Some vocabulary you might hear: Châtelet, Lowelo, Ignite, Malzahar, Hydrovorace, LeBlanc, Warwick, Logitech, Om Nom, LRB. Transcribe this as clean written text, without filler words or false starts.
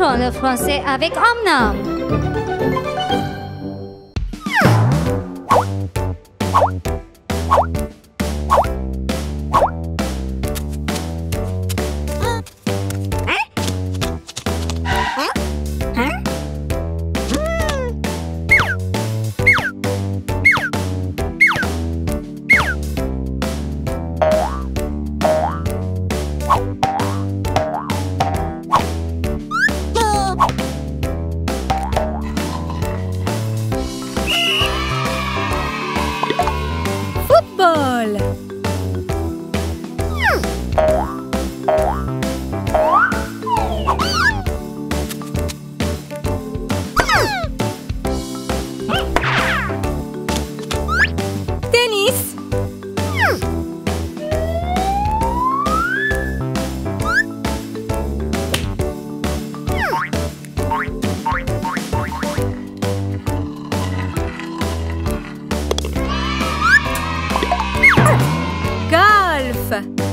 Chrono français avec Om Nom. Golf.